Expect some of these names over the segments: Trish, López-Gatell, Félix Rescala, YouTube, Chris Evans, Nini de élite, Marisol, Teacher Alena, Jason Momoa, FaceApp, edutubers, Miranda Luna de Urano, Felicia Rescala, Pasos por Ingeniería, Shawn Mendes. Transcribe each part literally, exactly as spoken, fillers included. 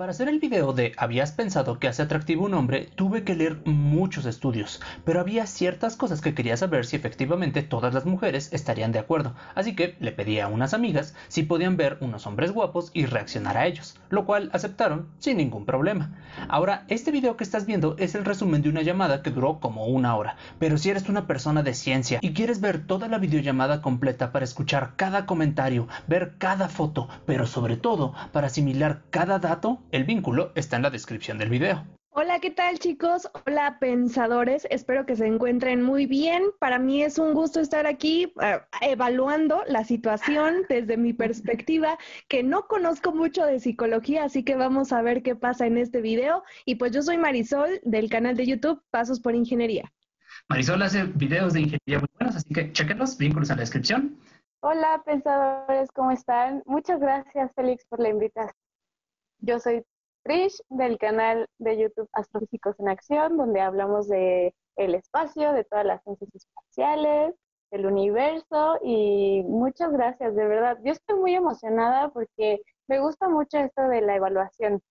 Para hacer el video de ¿habías pensado que hace atractivo un hombre? Tuve que leer muchos estudios, pero había ciertas cosas que quería saber si efectivamente todas las mujeres estarían de acuerdo, así que le pedí a unas amigas si podían ver unos hombres guapos y reaccionar a ellos, lo cual aceptaron sin ningún problema. Ahora, este video que estás viendo es el resumen de una llamada que duró como una hora, pero si eres una persona de ciencia y quieres ver toda la videollamada completa para escuchar cada comentario, ver cada foto, pero sobre todo para asimilar cada dato, el vínculo está en la descripción del video. Hola, ¿qué tal chicos? Hola pensadores, espero que se encuentren muy bien. Para mí es un gusto estar aquí uh, evaluando la situación desde mi perspectiva, que no conozco mucho de psicología, así que vamos a ver qué pasa en este video. Y pues yo soy Marisol del canal de YouTube Pasos por Ingeniería. Marisol hace videos de ingeniería muy buenos, así que chequenlos, vínculos en la descripción. Hola pensadores, ¿cómo están? Muchas gracias Félix por la invitación. Yo soy Trish del canal de YouTube Astrofísicos en Acción, donde hablamos de el espacio, de todas las ciencias espaciales, del universo y muchas gracias, de verdad. Yo estoy muy emocionada porque me gusta mucho esto de la evaluación,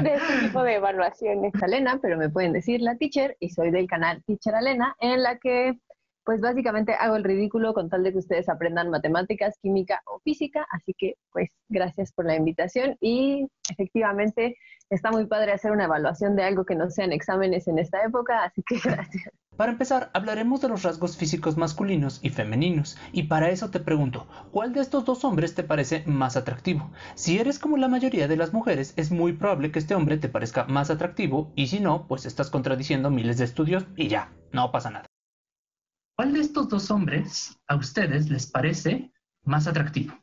de este tipo de evaluaciones. Alena, pero me pueden decir la teacher y soy del canal Teacher Alena, en la que pues básicamente hago el ridículo con tal de que ustedes aprendan matemáticas, química o física, así que pues gracias por la invitación y efectivamente está muy padre hacer una evaluación de algo que no sean exámenes en esta época, así que gracias. Para empezar, hablaremos de los rasgos físicos masculinos y femeninos, y para eso te pregunto, ¿cuál de estos dos hombres te parece más atractivo? Si eres como la mayoría de las mujeres, es muy probable que este hombre te parezca más atractivo, y si no, pues estás contradiciendo miles de estudios y ya, no pasa nada. ¿Cuál de estos dos hombres a ustedes les parece más atractivo?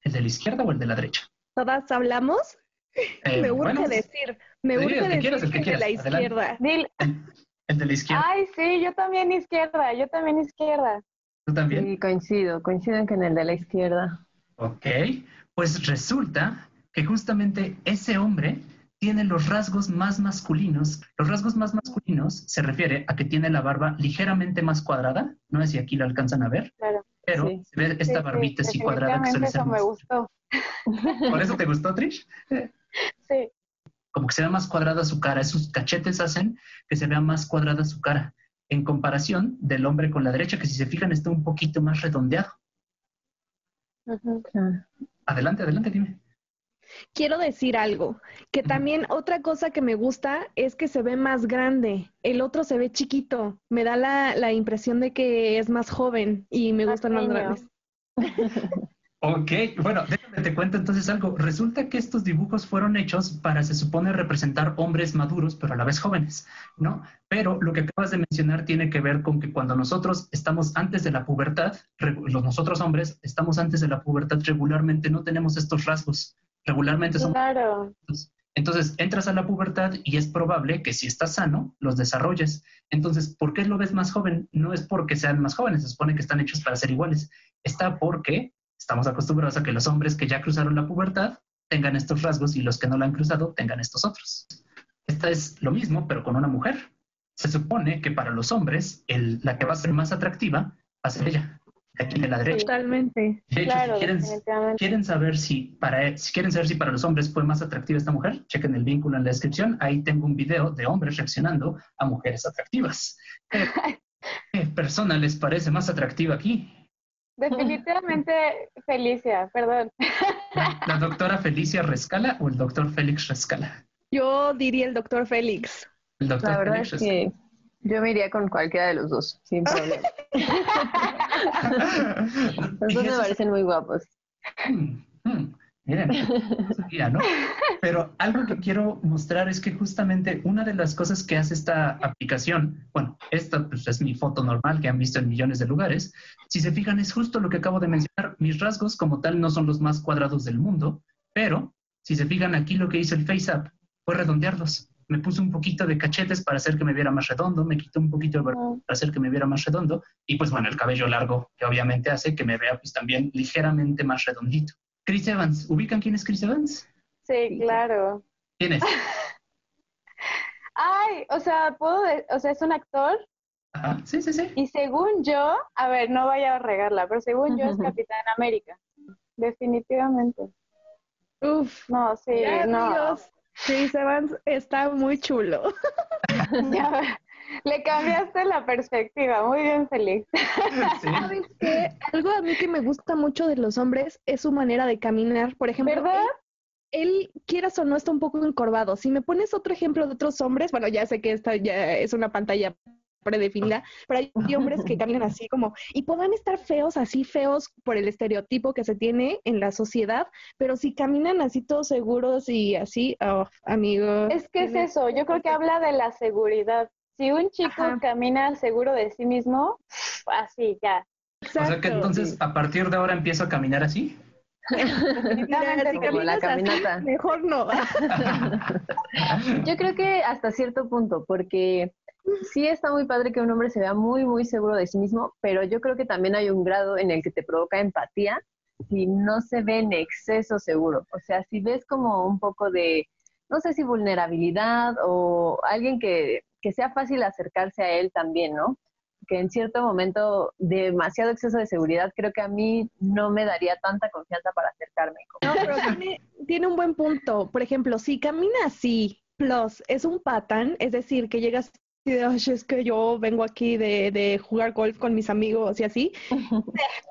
¿El de la izquierda o el de la derecha? ¿Todas hablamos? Eh, me urge bueno, decir, me urge el decir que quieras, el que quieras, de la izquierda. El, el de la izquierda. Ay, sí, yo también izquierda, yo también izquierda. ¿Tú también? Sí, coincido, coincido en que en el de la izquierda. Ok, pues resulta que justamente ese hombre tiene los rasgos más masculinos. Los rasgos más masculinos se refiere a que tiene la barba ligeramente más cuadrada. No sé si aquí la alcanzan a ver, claro, pero sí, se ve esta sí, barbita sí, así cuadrada que suele ser eso más... me gustó. ¿Por eso te gustó, Trish? Sí. Como que se ve más cuadrada su cara. Esos cachetes hacen que se vea más cuadrada su cara. En comparación del hombre con la derecha, que si se fijan está un poquito más redondeado. Uh-huh. Adelante, adelante, dime. Quiero decir algo, que también otra cosa que me gusta es que se ve más grande, el otro se ve chiquito, me da la, la impresión de que es más joven y me gustan más grandes. Ok, bueno, déjame te cuento entonces algo, resulta que estos dibujos fueron hechos para, se supone, representar hombres maduros, pero a la vez jóvenes, ¿no? Pero lo que acabas de mencionar tiene que ver con que cuando nosotros estamos antes de la pubertad, nosotros hombres estamos antes de la pubertad, regularmente no tenemos estos rasgos. Regularmente son... Claro. Entonces, entras a la pubertad y es probable que si estás sano, los desarrolles. Entonces, ¿por qué lo ves más joven? No es porque sean más jóvenes, se supone que están hechos para ser iguales. Está porque estamos acostumbrados a que los hombres que ya cruzaron la pubertad tengan estos rasgos y los que no la han cruzado tengan estos otros. Esta es lo mismo, pero con una mujer. Se supone que para los hombres, el, la que va a ser más atractiva va a ser ella. Aquí de la derecha. Totalmente. De hecho, claro, si quieren, quieren saber si para si quieren saber si para los hombres fue más atractiva esta mujer, chequen el vínculo en la descripción. Ahí tengo un video de hombres reaccionando a mujeres atractivas. ¿Qué, qué persona les parece más atractiva aquí? Definitivamente Felicia, perdón. ¿La, la doctora Felicia Rescala o el doctor Félix Rescala? Yo diría el doctor Félix. El doctor Félix Rescala. Es que yo me iría con cualquiera de los dos, sin problema. Los dos me parecen muy guapos. Hmm, hmm, miren, no sabía, ¿no? Pero algo que quiero mostrar es que justamente una de las cosas que hace esta aplicación, bueno, esta pues, es mi foto normal que han visto en millones de lugares, si se fijan es justo lo que acabo de mencionar, mis rasgos como tal no son los más cuadrados del mundo, pero si se fijan aquí lo que hizo el FaceApp fue redondearlos. Me puse un poquito de cachetes para hacer que me viera más redondo, me quité un poquito de barba para hacer que me viera más redondo, y pues bueno, el cabello largo, que obviamente hace que me vea pues también ligeramente más redondito. Chris Evans, ¿ubican quién es Chris Evans? Sí, claro. ¿Quién es? Ay, o sea, ¿puedo de... o sea, es un actor? Ajá, sí, sí, sí. Y según yo, a ver, no vaya a regarla, pero según yo es Capitán América, definitivamente. Uf, no, sí, ya, no. Amigos, Chris Evans está muy chulo. Ya, le cambiaste la perspectiva, muy bien, Félix. Sí. ¿Sabes qué? Algo a mí que me gusta mucho de los hombres es su manera de caminar, por ejemplo. ¿Verdad? Él, él quieras o no, está un poco encorvado. Si me pones otro ejemplo de otros hombres, bueno, ya sé que esta ya es una pantalla predefinida, pero hay hombres que caminan así como, y pueden estar feos, así feos por el estereotipo que se tiene en la sociedad, pero si caminan así todos seguros y así, oh, amigo. Es que es eso, yo creo que habla de la seguridad. Si un chico Ajá. camina seguro de sí mismo, así ya. Exacto. O sea que entonces, sí. ¿a partir de ahora empiezo a caminar así? Mira, si como la caminata. Así, mejor no. Yo creo que hasta cierto punto, porque sí está muy padre que un hombre se vea muy, muy seguro de sí mismo, pero yo creo que también hay un grado en el que te provoca empatía si no se ve en exceso seguro. O sea, si ves como un poco de, no sé si vulnerabilidad o alguien que, que sea fácil acercarse a él también, ¿no? Que en cierto momento demasiado exceso de seguridad, creo que a mí no me daría tanta confianza para acercarme. No, pero tiene, tiene un buen punto. Por ejemplo, si camina así, plus es un patán, es decir, que llegas... es que yo vengo aquí de, de jugar golf con mis amigos y así,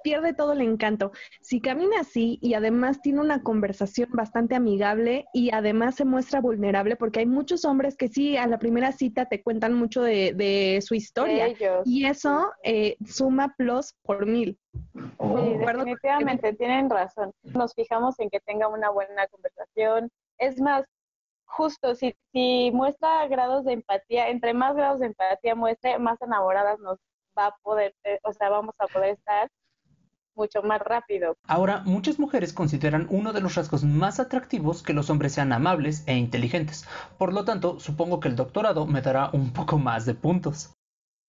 pierde todo el encanto. Si camina así y además tiene una conversación bastante amigable y además se muestra vulnerable, porque hay muchos hombres que sí, a la primera cita te cuentan mucho de, de su historia de y eso eh, suma plus por mil. Oh. Sí, definitivamente, tienen razón. Nos fijamos en que tenga una buena conversación. Es más, justo, si, si muestra grados de empatía, entre más grados de empatía muestre, más enamoradas nos va a poder, o sea, vamos a poder estar mucho más rápido. Ahora, muchas mujeres consideran uno de los rasgos más atractivos que los hombres sean amables e inteligentes. Por lo tanto, supongo que el doctorado me dará un poco más de puntos.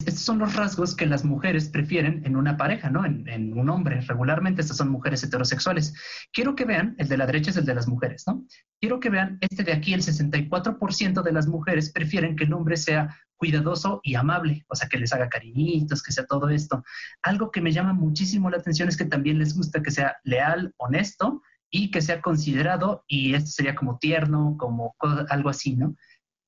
Estos son los rasgos que las mujeres prefieren en una pareja, ¿no? En, en un hombre. Regularmente estas son mujeres heterosexuales. Quiero que vean, el de la derecha es el de las mujeres, ¿no? Quiero que vean este de aquí, el sesenta y cuatro por ciento de las mujeres prefieren que el hombre sea cuidadoso y amable, o sea, que les haga cariñitos, que sea todo esto. Algo que me llama muchísimo la atención es que también les gusta que sea leal, honesto y que sea considerado, y esto sería como tierno, como algo así, ¿no?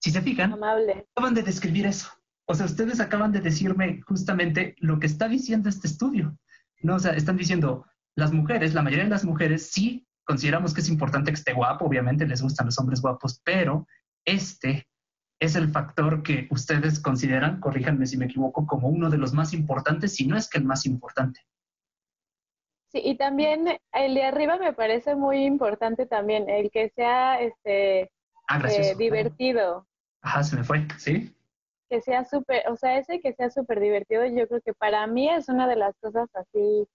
Si se fijan, amable. Acaban de describir eso. O sea, ustedes acaban de decirme justamente lo que está diciendo este estudio, ¿no? O sea, están diciendo, las mujeres, la mayoría de las mujeres, sí, consideramos que es importante que esté guapo, obviamente les gustan los hombres guapos, pero este es el factor que ustedes consideran, corríjanme si me equivoco, como uno de los más importantes, si no es que el más importante. Sí, y también el de arriba me parece muy importante también, el que sea este ah, gracioso, eh, divertido. Ajá, se me fue, ¿sí? Que sea súper, o sea, ese que sea súper divertido, yo creo que para mí es una de las cosas así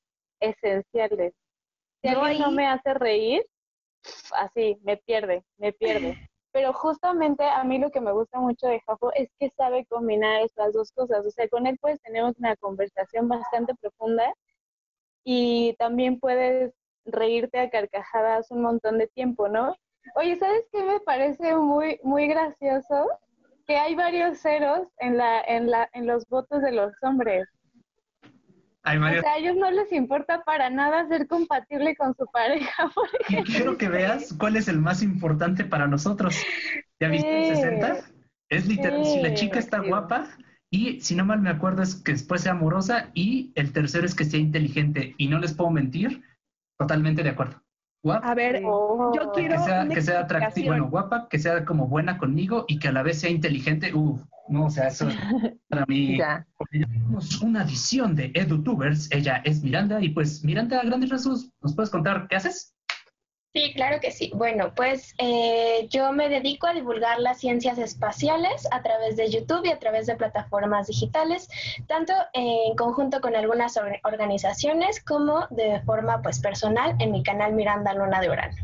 esenciales. Si no, alguien ahí... no me hace reír, así, me pierde, me pierde. Pero justamente a mí lo que me gusta mucho de Jafo es que sabe combinar estas dos cosas. O sea, con él puedes tener una conversación bastante profunda y también puedes reírte a carcajadas un montón de tiempo, ¿no? Oye, ¿sabes qué me parece muy, muy gracioso? Que hay varios ceros en la en la en los votos de los hombres. Hay varios... O sea, a ellos no les importa para nada ser compatible con su pareja. Porque... Quiero que veas cuál es el más importante para nosotros. ¿Ya viste sí. el sesenta? Es literal, sí. si la chica está sí. guapa y, si no mal me acuerdo, es que después sea amorosa y el tercero es que sea inteligente. Y no les puedo mentir, totalmente de acuerdo. Guapa, a ver, oh, yo quiero que sea, que sea atractivo, bueno, guapa, que sea como buena conmigo y que a la vez sea inteligente. Uf, no, o sea, eso para mí. Tenemos una edición de edutubers. Ella es Miranda y pues, Miranda, a grandes rasgos, ¿nos puedes contar qué haces? Sí, claro que sí. Bueno, pues eh, yo me dedico a divulgar las ciencias espaciales a través de YouTube y a través de plataformas digitales, tanto en conjunto con algunas organizaciones como de forma pues personal en mi canal Miranda Luna de Urano.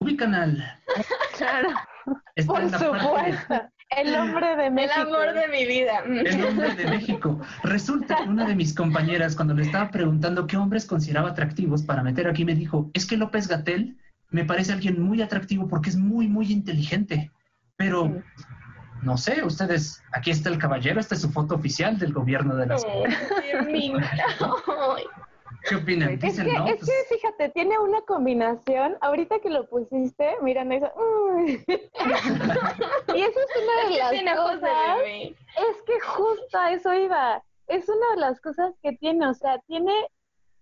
Mi canal. Claro. Está Por en la supuesto. Parte... El hombre de México. El amor de mi vida. El hombre de México. Resulta que una de mis compañeras, cuando le estaba preguntando qué hombres consideraba atractivos para meter aquí, me dijo, es que López-Gatell me parece alguien muy atractivo porque es muy, muy inteligente. Pero, sí. no sé, ustedes... Aquí está el caballero, esta es su foto oficial del gobierno de la ciudad. Oh, ¿Qué opinan? Es, Dicen, que, no, es pues... que, fíjate, tiene una combinación. Ahorita que lo pusiste, Miranda hizo... Mm. Y eso es una de las cosas... Es que justo a eso iba. Es una de las cosas que tiene. O sea, tiene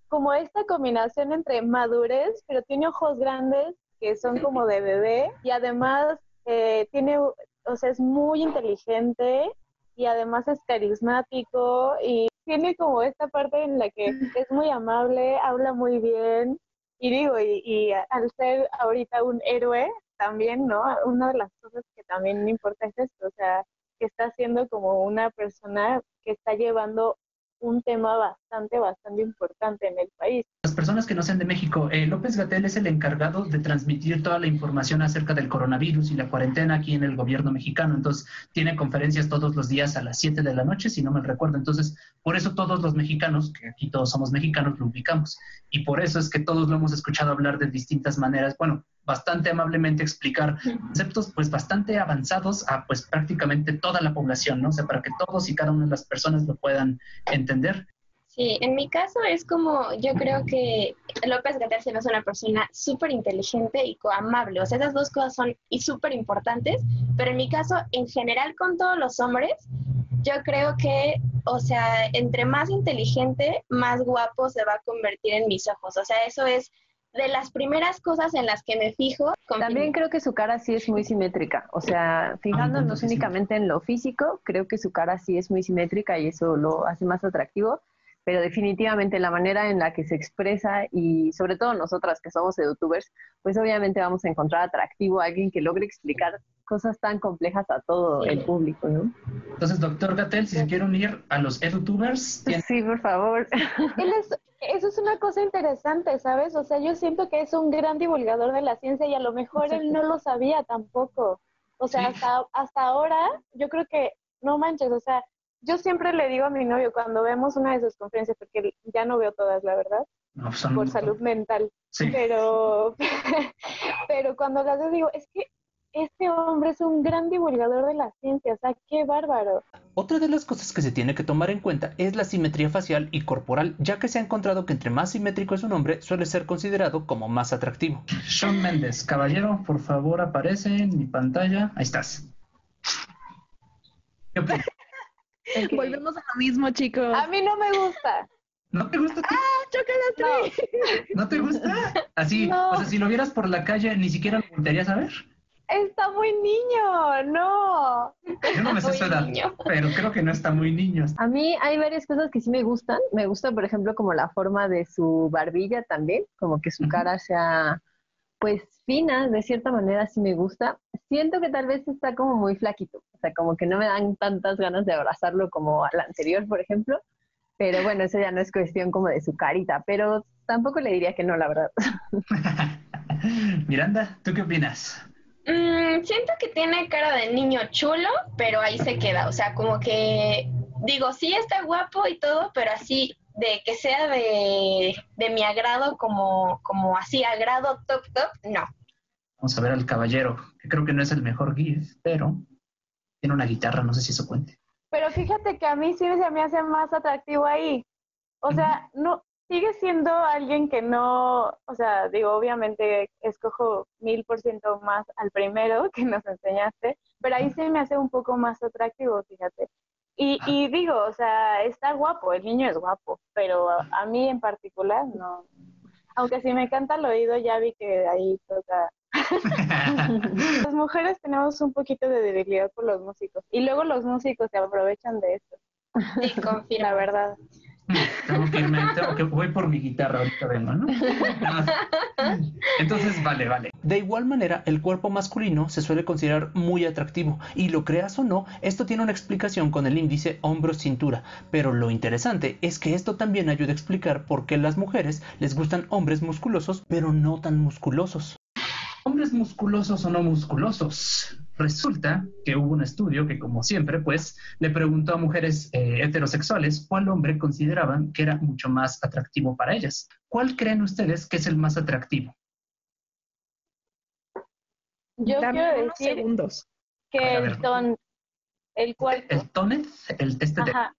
como esta combinación entre madurez, pero tiene ojos grandes que son como de bebé. Y además eh, tiene... O sea, es muy inteligente y además es carismático y... Tiene como esta parte en la que es muy amable, habla muy bien, y digo, y, y al ser ahorita un héroe, también, ¿no? Una de las cosas que también importa es esto, o sea, que está siendo como una persona que está llevando un tema bastante, bastante importante en el país. Las personas que no sean de México, eh, López-Gatell es el encargado de transmitir toda la información acerca del coronavirus y la cuarentena aquí en el gobierno mexicano. Entonces, tiene conferencias todos los días a las siete de la noche, si no me recuerdo. Entonces, por eso todos los mexicanos, que aquí todos somos mexicanos, lo ubicamos. Y por eso es que todos lo hemos escuchado hablar de distintas maneras. Bueno, bastante amablemente explicar conceptos pues bastante avanzados a pues prácticamente toda la población, ¿no? O sea, para que todos y cada una de las personas lo puedan entender. Sí, en mi caso es como, yo creo que López-Gatell se me hace una persona súper inteligente y amable. O sea, esas dos cosas son y súper importantes, pero en mi caso, en general con todos los hombres, yo creo que, o sea, entre más inteligente, más guapo se va a convertir en mis ojos. O sea, eso es de las primeras cosas en las que me fijo. También creo que su cara sí es muy simétrica. O sea, fijándonos ah, únicamente en lo físico, creo que su cara sí es muy simétrica y eso lo hace más atractivo. Pero definitivamente la manera en la que se expresa y sobre todo nosotras que somos edutubers, pues obviamente vamos a encontrar atractivo a alguien que logre explicar cosas tan complejas a todo el público, ¿no? Entonces, doctor Gatell, si sí. se quiere unir a los edutubers... ¿tien? Sí, por favor. Él es, eso es una cosa interesante, ¿sabes? O sea, yo siento que es un gran divulgador de la ciencia y a lo mejor sí. él no lo sabía tampoco. O sea, sí. hasta, hasta ahora yo creo que, no manches, o sea, yo siempre le digo a mi novio cuando vemos una de sus conferencias, porque ya no veo todas, la verdad, no, pues, por salud mental. Sí. Pero, pero cuando las veo digo, es que este hombre es un gran divulgador de la ciencia, o sea, qué bárbaro. Otra de las cosas que se tiene que tomar en cuenta es la simetría facial y corporal, ya que se ha encontrado que entre más simétrico es un hombre, suele ser considerado como más atractivo. Shawn Mendes, caballero, por favor, aparece en mi pantalla. Ahí estás. ¿Qué opinas? Okay. Volvemos a lo mismo, chicos. A mí no me gusta. ¿No te gusta? ¡Ah, chócala, Trish! No. ¿No te gusta? Así, no. O sea, si lo vieras por la calle, ni siquiera lo voltearías a ver. Está muy niño, no. Yo no me sé su edad, pero creo que no está muy niño. A mí hay varias cosas que sí me gustan. Me gusta, por ejemplo, como la forma de su barbilla también, como que su uh-huh. cara sea... pues fina, de cierta manera sí me gusta. Siento que tal vez está como muy flaquito, o sea, como que no me dan tantas ganas de abrazarlo como al anterior, por ejemplo, pero bueno, eso ya no es cuestión como de su carita, pero tampoco le diría que no, la verdad. Miranda, ¿tú qué opinas? Mm, siento que tiene cara de niño chulo, pero ahí se queda, o sea, como que, digo, sí está guapo y todo, pero así... de que sea de, de mi agrado, como, como así, agrado top, top, no. Vamos a ver al caballero, que creo que no es el mejor guía, pero tiene una guitarra, no sé si eso cuente. Pero fíjate que a mí sí se me hace más atractivo ahí. O sea, mm-hmm. no sigue siendo alguien que no, o sea, digo, obviamente escojo mil por ciento más al primero que nos enseñaste, pero ahí sí me hace un poco más atractivo, fíjate. Y, y digo, o sea, está guapo, el niño es guapo, pero a, a mí en particular no. Aunque si me canta al oído, ya vi que ahí toca. Las mujeres tenemos un poquito de debilidad por los músicos. Y luego los músicos se aprovechan de esto. Sí, confirmo. La verdad. Tengo que irme, tengo que, voy por mi guitarra ahorita vengo, ¿no? Entonces, vale, vale. De igual manera, el cuerpo masculino se suele considerar muy atractivo y lo creas o no, esto tiene una explicación con el índice hombro-cintura, pero lo interesante es que esto también ayuda a explicar por qué las mujeres les gustan hombres musculosos, pero no tan musculosos. ¿Hombres musculosos o no musculosos? Resulta que hubo un estudio que, como siempre, pues, le preguntó a mujeres eh, heterosexuales cuál hombre consideraban que era mucho más atractivo para ellas. ¿Cuál creen ustedes que es el más atractivo? Yo Dame quiero unos decir segundos. que ver, el ton, el cuarto. El tonez, el este de... ¿Va?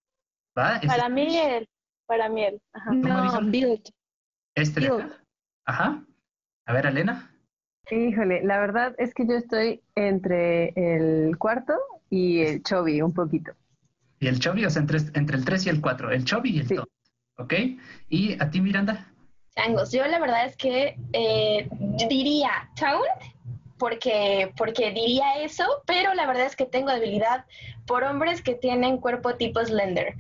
Para mí el, Para miel. Ajá. No, build. ¿Estrella? Ajá. A ver, Alena. Híjole, la verdad es que yo estoy entre el cuarto y el chobi, un poquito. ¿Y el chobi? O sea, entre, entre el tres y el cuatro. El chobi y el dos. Sí. ¿Ok? ¿Y a ti, Miranda? Changos, yo la verdad es que eh, diría Town, porque, porque diría eso, pero la verdad es que tengo debilidad por hombres que tienen cuerpo tipo slender.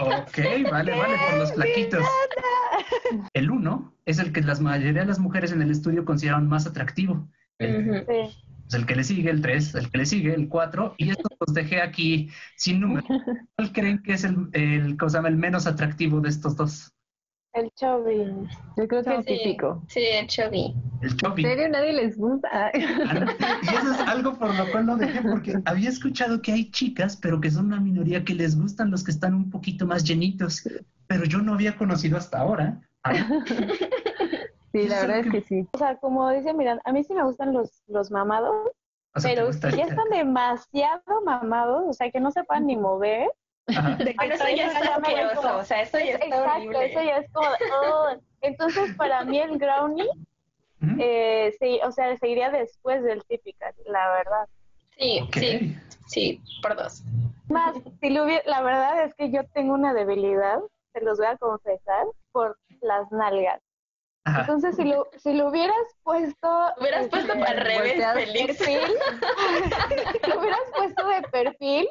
Ok, vale, vale, por los flaquitos. El uno es el que la mayoría de las mujeres en el estudio consideran más atractivo. El, uh-huh. pues el que le sigue, el tres, el que le sigue, el cuatro, y esto los dejé aquí sin número. ¿Cuál creen que es el, el, ¿cómo se llama? El menos atractivo de estos dos? El chubby. Yo creo que es típico. Sí, el chubby. El chubby. ¿En serio? Nadie les gusta. Y eso es algo por lo cual lo dejé, porque había escuchado que hay chicas, pero que son una minoría, que les gustan los que están un poquito más llenitos, pero yo no había conocido hasta ahora. Sí, la verdad es que sí. O sea, como dice Miranda, a mí sí me gustan los, los mamados, o sea, pero si ya están demasiado mamados, o sea, que no se puedan ni mover. Ajá. De que eso ya está asqueroso, o sea, eso ya está exacto, horrible. Eso ya es como, oh. Entonces, para mí el brownie, ¿Mm? eh, sí, o sea, seguiría después del típico, la verdad. Sí, okay. sí, sí, por dos. Más, si lo hubiera, la verdad es que yo tengo una debilidad, se los voy a confesar, por las nalgas. Ajá. Entonces, si lo, si lo hubieras puesto... Hubieras puesto eh, para revés, feliz. Perfil, si lo hubieras puesto de perfil,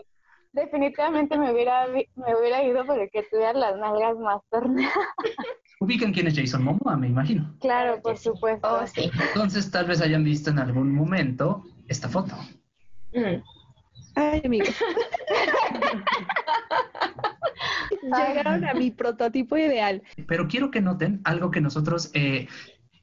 definitivamente me hubiera, me hubiera ido porque tuvieran las nalgas más torneadas. Ubican quién es Jason Momoa, me imagino. Claro, por supuesto. Oh, sí. Entonces, tal vez hayan visto en algún momento esta foto. Mm. Ay, amigo. Llegaron a mi prototipo ideal. Pero quiero que noten algo que nosotros eh,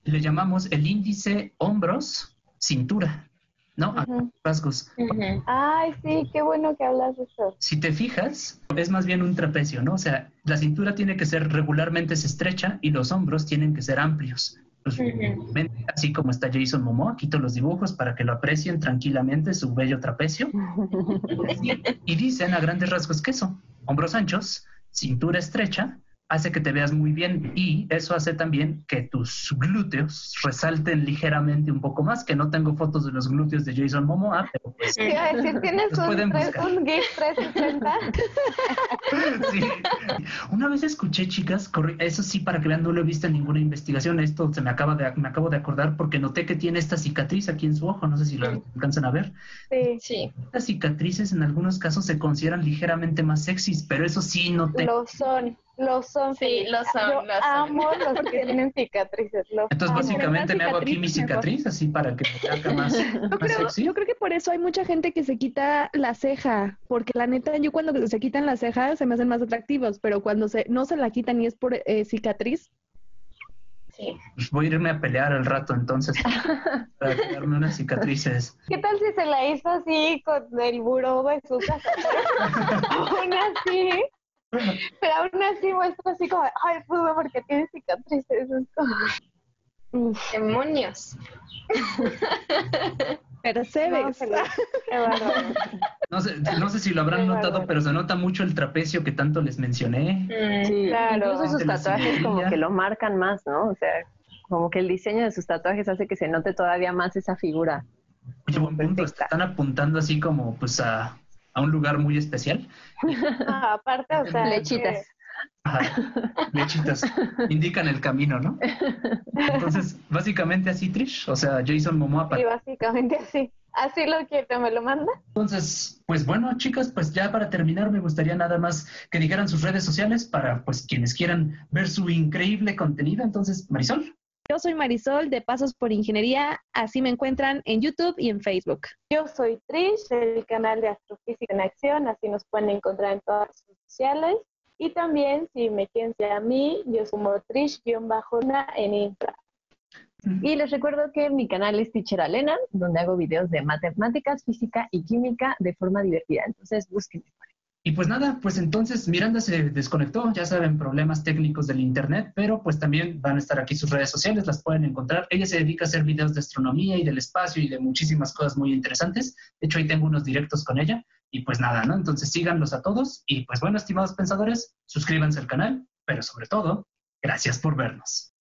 le llamamos el índice hombros-cintura. ¿No? Uh-huh. Rasgos. Uh-huh. Ay, sí, qué bueno que hablas de eso. Si te fijas, es más bien un trapecio, ¿no? O sea, la cintura tiene que ser regularmente se estrecha y los hombros tienen que ser amplios. Pues, uh-huh. Así como está Jason Momoa, quito los dibujos para que lo aprecien tranquilamente, su bello trapecio. Y dicen a grandes rasgos que eso, hombros anchos, cintura estrecha, hace que te veas muy bien, y eso hace también que tus glúteos resalten ligeramente un poco más, que no tengo fotos de los glúteos de Jason Momoa, pero pues... ¿Qué iba a decir? ¿Tienes un GIF trescientos sesenta? Sí. Una vez escuché, chicas, eso sí, para que vean, no lo he visto en ninguna investigación, esto se me acaba de, me acabo de acordar porque noté que tiene esta cicatriz aquí en su ojo, no sé si lo alcanzan a ver. Sí, sí. Estas cicatrices en algunos casos se consideran ligeramente más sexys, pero eso sí noté. Lo son. Los son, sí, los son, yo los amo son. Los que tienen cicatrices. Los Entonces, amo. Básicamente me hago aquí mi cicatriz, así para que me haga más, yo, más creo, sexy. Yo creo que por eso hay mucha gente que se quita la ceja, porque la neta, yo cuando se quitan las cejas se me hacen más atractivos, pero cuando se no se la quitan y es por eh, cicatriz. Sí. Pues voy a irme a pelear al rato, entonces, para quitarme unas cicatrices. ¿Qué tal si se la hizo así con el buró de su casa? Aún así... Pero aún así muestra así como, ay, pudo porque tiene cicatrices. Como... ¡Demonios! Pero se ve. No, pero... no, sé, no sé si lo habrán Qué notado, bárbaro. Pero se nota mucho el trapecio que tanto les mencioné. Sí, claro. Incluso sus tatuajes como que lo marcan más, ¿no? O sea, como que el diseño de sus tatuajes hace que se note todavía más esa figura. Oye, buen punto. Están apuntando así como, pues, a... a un lugar muy especial. Ah, aparte, o sea, lechitas. Ajá, lechitas. Indican el camino, ¿no? Entonces, básicamente así, Trish. O sea, Jason Momoa. Sí, básicamente así. Así lo quiero, ¿me lo manda? Entonces, pues bueno, chicas, pues ya para terminar me gustaría nada más que dijeran sus redes sociales para, pues, quienes quieran ver su increíble contenido. Entonces, Marisol. Yo soy Marisol de Pasos por Ingeniería, así me encuentran en YouTube y en Facebook. Yo soy Trish del canal de Astrofísicos en Acción, así nos pueden encontrar en todas las redes sociales. Y también, si me quieren ser a mí, yo soy Trish-na en Insta. Y les recuerdo que mi canal es Teacher Alena, donde hago videos de matemáticas, física y química de forma divertida. Entonces, búsquenme por ahí. Y pues nada, pues entonces Miranda se desconectó, ya saben, problemas técnicos del internet, pero pues también van a estar aquí sus redes sociales, las pueden encontrar. Ella se dedica a hacer videos de astronomía y del espacio y de muchísimas cosas muy interesantes. De hecho, ahí tengo unos directos con ella. Y pues nada, ¿no? Entonces síganlos a todos. Y pues bueno, estimados pensadores, suscríbanse al canal, Pero sobre todo, gracias por vernos.